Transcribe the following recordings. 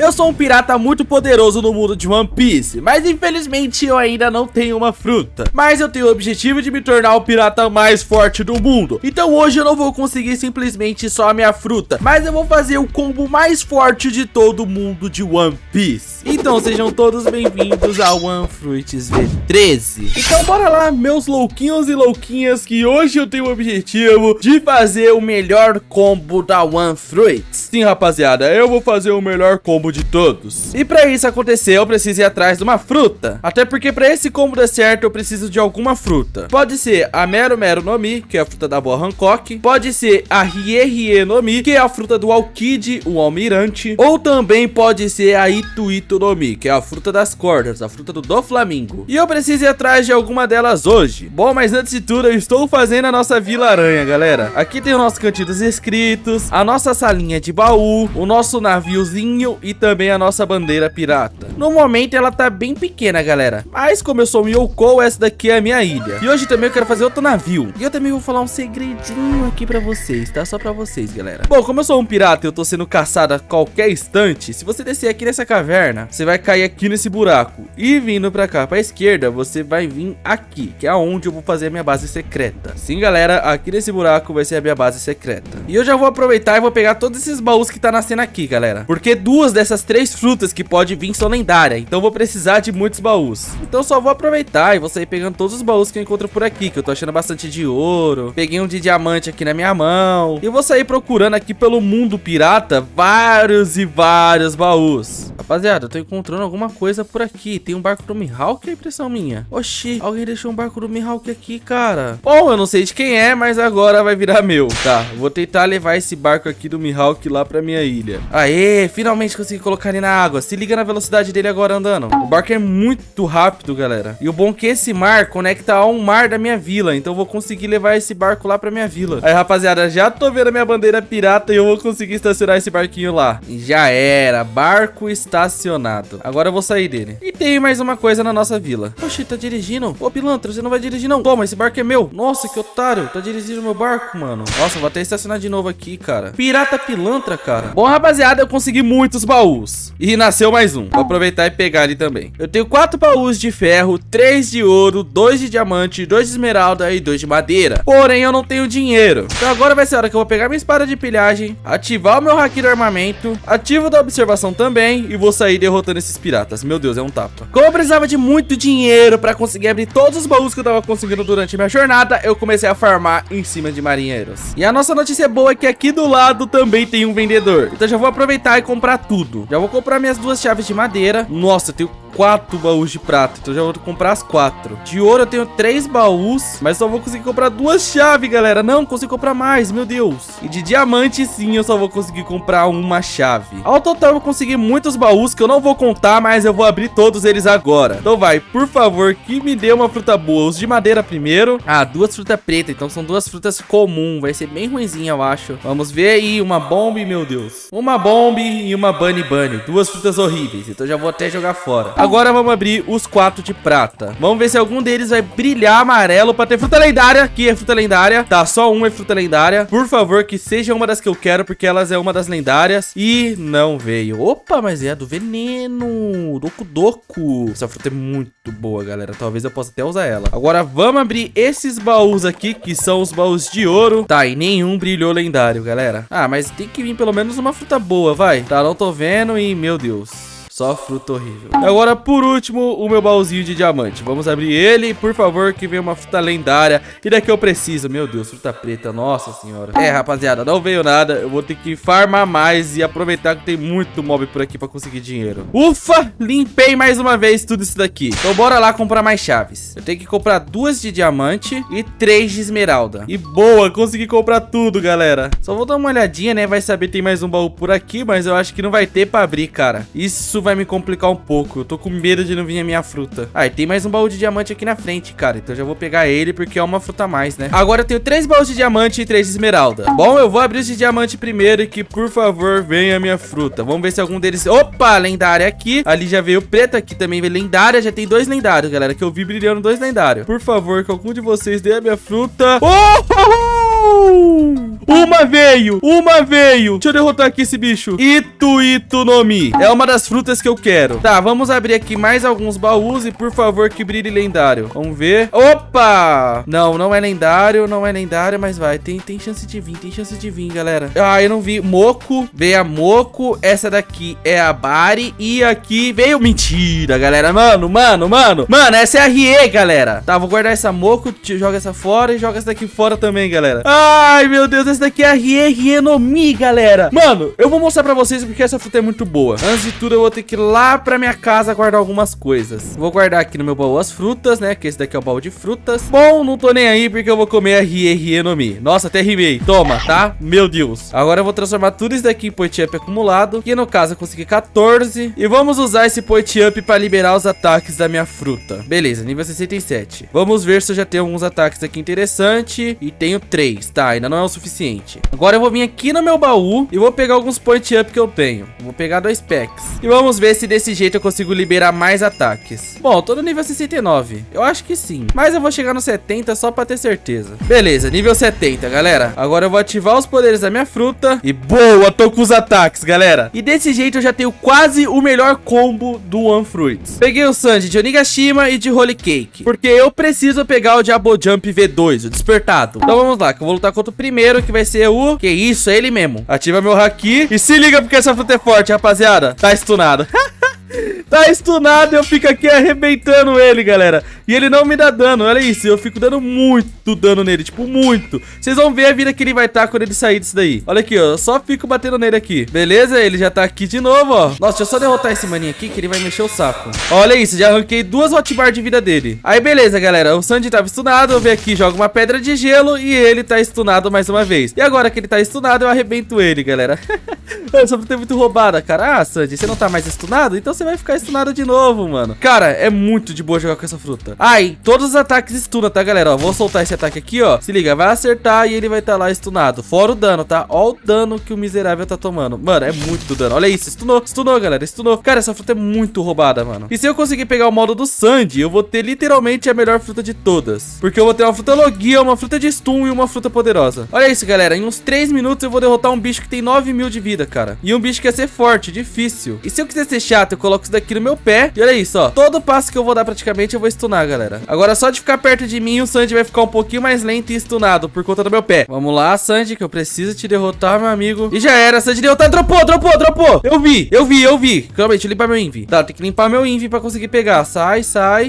Eu sou um pirata muito poderoso no mundo de One Piece, mas infelizmente eu ainda não tenho uma fruta. Mas eu tenho o objetivo de me tornar o pirata mais forte do mundo. Então hoje eu não vou conseguir simplesmente só a minha fruta, mas eu vou fazer o combo mais forte de todo o mundo de One Piece. Então sejam todos bem-vindos a One Fruits V13. Então bora lá, meus louquinhos e louquinhas, que hoje eu tenho o objetivo de fazer o melhor combo da One Fruits. Sim, rapaziada, eu vou fazer o melhor combo de todos. E pra isso acontecer, eu preciso ir atrás de uma fruta. Até porque pra esse combo dar certo, eu preciso de alguma fruta. Pode ser a Mero Mero Nomi, que é a fruta da Boa Hancock. Pode ser a Rie Rie Nomi, que é a fruta do Alkide, o almirante. Ou também pode ser a Ito Ito no Mi, que é a fruta das cordas, a fruta do Doflamingo. E eu preciso ir atrás de alguma delas hoje. Bom, mas antes de tudo, eu estou fazendo a nossa Vila Aranha, galera. Aqui tem o nosso cantinho dos inscritos, a nossa salinha de baú, o nosso naviozinho e também a nossa bandeira pirata. No momento ela tá bem pequena, galera, mas como eu sou um Yoko, essa daqui é a minha ilha. E hoje também eu quero fazer outro navio. E eu também vou falar um segredinho aqui pra vocês, tá? Só pra vocês, galera. Bom, como eu sou um pirata e eu tô sendo caçado a qualquer instante, se você descer aqui nessa caverna, você vai cair aqui nesse buraco. E vindo pra cá, pra esquerda, você vai vir aqui, que é onde eu vou fazer a minha base secreta. Sim, galera, aqui nesse buraco vai ser a minha base secreta. E eu já vou aproveitar e vou pegar todos esses baús que tá nascendo aqui, galera, porque duas dessas essas três frutas que pode vir são lendárias, então vou precisar de muitos baús. Então só vou aproveitar e vou sair pegando todos os baús que eu encontro por aqui, que eu tô achando bastante de ouro. Peguei um de diamante aqui na minha mão. E vou sair procurando aqui pelo mundo pirata vários e vários baús. Rapaziada, eu tô encontrando alguma coisa por aqui. Tem um barco do Mihawk, é impressão minha. Oxi, alguém deixou um barco do Mihawk aqui, cara. Bom, eu não sei de quem é, mas agora vai virar meu. Tá, vou tentar levar esse barco aqui do Mihawk lá pra minha ilha. Aê, finalmente consegui colocar ele na água. Se liga na velocidade dele agora andando. O barco é muito rápido, galera. E o bom é que esse mar conecta ao mar da minha vila, então eu vou conseguir levar esse barco lá pra minha vila. Aí, rapaziada, já tô vendo a minha bandeira pirata e eu vou conseguir estacionar esse barquinho lá. E já era. Barco estacionado. Agora eu vou sair dele. E tem mais uma coisa na nossa vila. Oxi, tá dirigindo? Ô, pilantra, você não vai dirigir não. Toma, esse barco é meu. Nossa, que otário. Tá dirigindo meu barco, mano. Nossa, vou até estacionar de novo aqui, cara. Pirata pilantra, cara. Bom, rapaziada, eu consegui muitos baús. E nasceu mais um. Vou aproveitar e pegar ali também. Eu tenho 4 baús de ferro, 3 de ouro, 2 de diamante, 2 de esmeralda e 2 de madeira. Porém, eu não tenho dinheiro. Então agora vai ser a hora que eu vou pegar minha espada de pilhagem, ativar o meu haki do armamento, ativo da observação também e vou sair derrotando esses piratas. Meu Deus, é um tapa. Como eu precisava de muito dinheiro pra conseguir abrir todos os baús que eu tava conseguindo durante a minha jornada, eu comecei a farmar em cima de marinheiros. E a nossa notícia boa é que aqui do lado também tem um vendedor. Então já vou aproveitar e comprar tudo. Já vou comprar minhas 2 chaves de madeira. Nossa, eu tenho 4 baús de prata, então já vou comprar as 4. De ouro eu tenho 3 baús, mas só vou conseguir comprar 2 chaves, galera. Não consigo comprar mais, meu Deus. E de diamante, sim, eu só vou conseguir comprar uma chave. Ao total eu consegui muitos baús que eu não vou contar, mas eu vou abrir todos eles agora. Então vai, por favor, que me dê uma fruta boa. Os de madeira primeiro. Ah, 2 frutas pretas, então são 2 frutas comuns. Vai ser bem ruimzinha, eu acho. Vamos ver aí, uma bomba, meu Deus. Uma bomba e uma bunny bunny. 2 frutas horríveis, então já vou até jogar fora. Agora vamos abrir os 4 de prata. Vamos ver se algum deles vai brilhar amarelo pra ter fruta lendária, que é fruta lendária. Tá, só uma é fruta lendária. Por favor, que seja uma das que eu quero, porque elas é uma das lendárias. E não veio. Opa, mas é a do veneno. Doku-doku. Essa fruta é muito boa, galera. Talvez eu possa até usar ela. Agora vamos abrir esses baús aqui, que são os baús de ouro. Tá, e nenhum brilhou lendário, galera. Ah, mas tem que vir pelo menos uma fruta boa, vai. Tá, não tô vendo e, meu Deus... Só fruta horrível. Agora, por último, o meu baúzinho de diamante. Vamos abrir ele, por favor, que venha uma fruta lendária. E daqui eu preciso. Meu Deus, fruta preta, nossa senhora. É, rapaziada, não veio nada. Eu vou ter que farmar mais e aproveitar que tem muito mob por aqui pra conseguir dinheiro. Ufa, limpei mais uma vez tudo isso daqui. Então bora lá comprar mais chaves. Eu tenho que comprar 2 de diamante e 3 de esmeralda. E boa, consegui comprar tudo, galera. Só vou dar uma olhadinha, né? Vai saber, tem mais um baú por aqui, mas eu acho que não vai ter pra abrir, cara. Isso vai me complicar um pouco. Eu tô com medo de não vir a minha fruta. Ah, e tem mais um baú de diamante aqui na frente, cara. Então eu já vou pegar ele porque é uma fruta a mais, né? Agora eu tenho 3 baús de diamante e 3 de esmeralda. Bom, eu vou abrir os de diamante primeiro e que, por favor, venha a minha fruta. Vamos ver se algum deles... Opa, lendária aqui. Ali já veio preta, aqui também veio lendária. Já tem 2 lendários, galera, que eu vi brilhando 2 lendários. Por favor, que algum de vocês dê a minha fruta. Oh! Uma veio. Deixa eu derrotar aqui esse bicho. Ito Ito no Mi. É uma das frutas que eu quero. Tá, vamos abrir aqui mais alguns baús e, por favor, que brilhe lendário. Vamos ver. Opa! Não, não é lendário, mas vai. Tem chance de vir, galera. Ah, eu não vi. Moco. Veio a Moco. Essa daqui é a Bari. E aqui veio... Mentira, galera. Mano, essa é a Rie, galera. Tá, vou guardar essa Moco. Joga essa fora e joga essa daqui fora também, galera. Ai, meu Deus. Essa daqui é a Rie Rie Nomi, galera. Mano, eu vou mostrar pra vocês porque essa fruta é muito boa. Antes de tudo, eu vou ter que ir lá pra minha casa guardar algumas coisas. Vou guardar aqui no meu baú as frutas, né? Que esse daqui é o baú de frutas. Bom, não tô nem aí porque eu vou comer a Rie Rie Nomi. Nossa, até rimei. Toma, tá? Meu Deus. Agora eu vou transformar tudo isso daqui em Point Up acumulado. E no caso eu consegui 14. E vamos usar esse Point Up pra liberar os ataques da minha fruta. Beleza, nível 67. Vamos ver se eu já tenho alguns ataques aqui interessantes. E tenho 3, tá? Ainda não é o suficiente. Agora eu vou vir aqui no meu baú e vou pegar alguns Point Up que eu tenho. Vou pegar 2 packs. E vamos ver se desse jeito eu consigo liberar mais ataques. Bom, tô no nível 69. Eu acho que sim. Mas eu vou chegar no 70 só pra ter certeza. Beleza, nível 70, galera. Agora eu vou ativar os poderes da minha fruta. E boa, tô com os ataques, galera. E desse jeito eu já tenho quase o melhor combo do One Fruits. Peguei o Sanji de Onigashima e de Holy Cake. Porque eu preciso pegar o Diablo Jump V2, o despertado. Então vamos lá, que eu vou lutar contra o primeiro, que vai ser o... Que isso, é ele mesmo. Ativa meu haki. E se liga porque essa fruta é forte, rapaziada. Tá stunado. Tá stunado, eu fico aqui arrebentando ele, galera. E ele não me dá dano, olha isso. Eu fico dando muito dano nele, tipo, muito. Vocês vão ver a vida que ele vai estar quando ele sair disso daí. Olha aqui, ó, eu só fico batendo nele aqui. Beleza, ele já tá aqui de novo, ó. Nossa, deixa eu só derrotar esse maninho aqui que ele vai mexer o saco. Olha isso, já arranquei 2 hotbar de vida dele. Aí, beleza, galera, o Sanji tava stunado. Eu venho aqui, jogo uma pedra de gelo e ele tá stunado mais uma vez. E agora que ele tá stunado, eu arrebento ele, galera. Essa fruta é muito roubada, cara. Ah, Sanji, você não tá mais stunado? Então você vai ficar stunado de novo, mano. Cara, é muito de boa jogar com essa fruta. Ai, todos os ataques stunam, tá, galera? Ó, vou soltar esse ataque aqui, ó. Se liga, vai acertar e ele vai estar lá stunado. Fora o dano, tá? Ó o dano que o miserável tá tomando. Mano, é muito dano. Olha isso, stunou, galera, stunou. Cara, essa fruta é muito roubada, mano. E se eu conseguir pegar o modo do Sanji, eu vou ter literalmente a melhor fruta de todas. Porque eu vou ter uma fruta logia, uma fruta de stun e uma fruta poderosa. Olha isso, galera. Em uns 3 minutos eu vou derrotar um bicho que tem 9.000 de vida, cara. E um bicho que ia ser forte, difícil. E se eu quiser ser chato, eu coloco isso daqui no meu pé. E olha isso, ó. Todo passo que eu vou dar praticamente eu vou stunar, galera. Agora só de ficar perto de mim, o Sanji vai ficar um pouquinho mais lento e stunado por conta do meu pé. Vamos lá, Sanji, que eu preciso te derrotar, meu amigo. E já era, Sanji derrotar. Dropou. Eu vi. Calma aí, deixa eu limpar meu Envy. Tá, tem que limpar meu Envy pra conseguir pegar. Sai.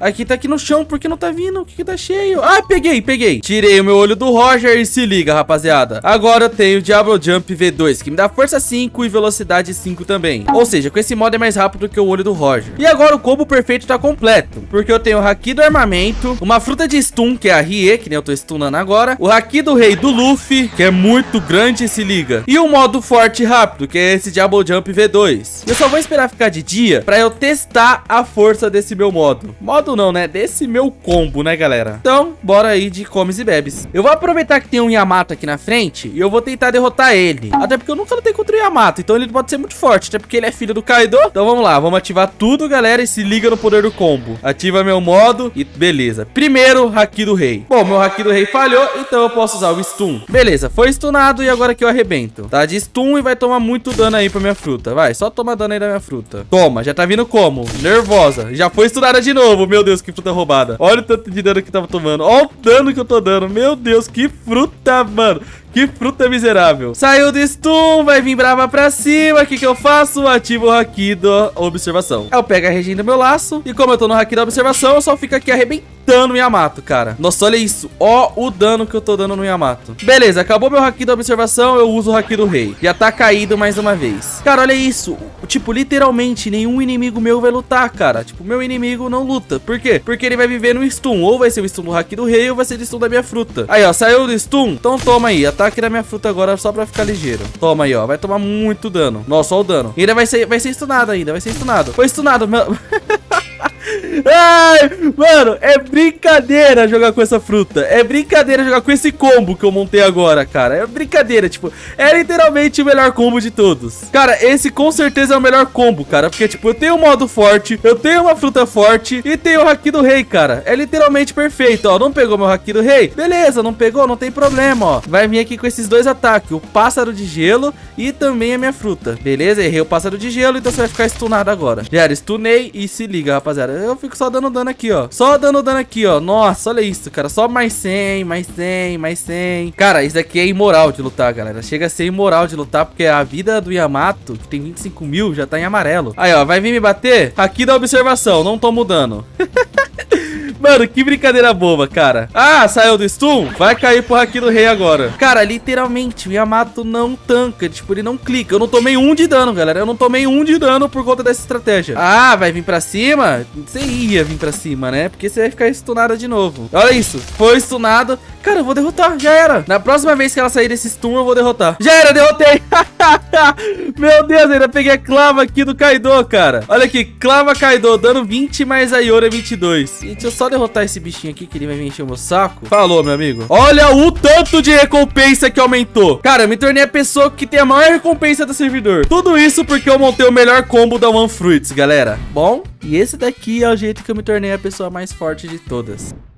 Aqui tá aqui no chão, porque não tá vindo? O que que tá cheio? Ah, peguei. Tirei o meu olho do Roger e se liga, rapaziada. Agora eu tenho o Diablo Jump V2, que me dá força 5 e velocidade 5 também. Ou seja, com esse modo é mais rápido que o olho do Roger. E agora o combo perfeito tá completo, porque eu tenho o haki do armamento, uma fruta de stun, que é a Rie, que nem eu tô stunando agora, o haki do rei do Luffy, que é muito grande, se liga, e o modo forte e rápido, que é esse Diablo Jump V2. Eu só vou esperar ficar de dia pra eu testar a força desse meu modo. Modo não, né? Desse meu combo, né, galera? Então, bora aí de comes e bebes. Eu vou aproveitar que tem um Yamato aqui na frente e eu vou tentar derrotar ele. Até porque eu nunca lutei contra o Yamato, então ele pode ser muito forte, até porque ele é filho do Kaido. Então vamos lá, vamos ativar tudo, galera, e se liga no poder do combo. Ativa meu modo e beleza. Primeiro, haki do rei. Bom, meu haki do rei falhou, então eu posso usar o stun. Beleza, foi stunado e agora que eu arrebento. Tá de stun e vai tomar muito dano aí pra minha fruta. Vai, só toma dano aí da minha fruta. Toma, já tá vindo como? Nervosa. Já foi stunada de novo. Meu Deus, que fruta roubada. Olha o tanto de dano que tava tomando. Olha o dano que eu tô dando. Meu Deus, que fruta, mano. Que fruta miserável. Saiu do stun, vai vir brava pra cima. O que que eu faço? Ativo o haki da observação. Eu pego a regina do meu laço. E como eu tô no haki da observação, eu só fico aqui arrebentando o Yamato, cara. Nossa, olha isso. Ó o dano que eu tô dando no Yamato. Beleza, acabou meu haki da observação, eu uso o haki do rei. Já tá caído mais uma vez. Cara, olha isso. Tipo, literalmente, nenhum inimigo meu vai lutar, cara. Tipo, meu inimigo não luta. Por quê? Porque ele vai viver no stun. Ou vai ser o stun do haki do rei, ou vai ser o stun da minha fruta. Aí, ó, saiu do stun. Então toma aí, ataque aqui na minha fruta agora só pra ficar ligeiro. Toma aí, ó. Vai tomar muito dano. Nossa, olha o dano. E ainda vai ser stunado ainda. Foi stunado, mano. Ai, mano, é brincadeira jogar com essa fruta. É brincadeira jogar com esse combo que eu montei agora, cara. É brincadeira, tipo, é literalmente o melhor combo de todos. Cara, esse com certeza é o melhor combo, cara. Porque, tipo, eu tenho um modo forte, eu tenho uma fruta forte e tenho o Haki do Rei, cara. É literalmente perfeito, ó. Não pegou meu Haki do Rei? Beleza, não pegou? Não tem problema, ó. Vai vir aqui com esses dois ataques, o pássaro de gelo e também a minha fruta. Beleza, errei o pássaro de gelo, então você vai ficar stunado agora. Galera, stunei e se liga, rapaziada. Eu fico só dando dano aqui, ó. Só dando dano aqui, ó. Nossa, olha isso, cara. Só mais 100, mais 100, mais 100. Cara, isso aqui é imoral de lutar, galera. Chega a ser imoral de lutar, porque a vida do Yamato, que tem 25 mil, já tá em amarelo. Aí, ó, vai vir me bater? Aqui da observação, não tomo dano. Mano, que brincadeira boba, cara. Ah, saiu do stun? Vai cair pro Haki do Rei agora. Cara, literalmente, o Yamato não tanca. Tipo, ele não clica. Eu não tomei um de dano, galera. Eu não tomei um de dano por conta dessa estratégia. Ah, vai vir pra cima? Você ia vir pra cima, né? Porque você vai ficar stunada de novo. Olha isso. Foi stunado. Cara, eu vou derrotar. Já era. Na próxima vez que ela sair desse stun, eu vou derrotar. Já era, derrotei. Meu Deus, ainda peguei a clava aqui do Kaido, cara. Olha aqui, clava Kaido, dano 20 mais a Yoro é 22. Gente, eu só derrotar esse bichinho aqui que ele vai me encher o meu saco. Falou, meu amigo. Olha o tanto de recompensa que aumentou. Cara, eu me tornei a pessoa que tem a maior recompensa do servidor. Tudo isso porque eu montei o melhor combo da One Fruits, galera. Bom, e esse daqui é o jeito que eu me tornei a pessoa mais forte de todas.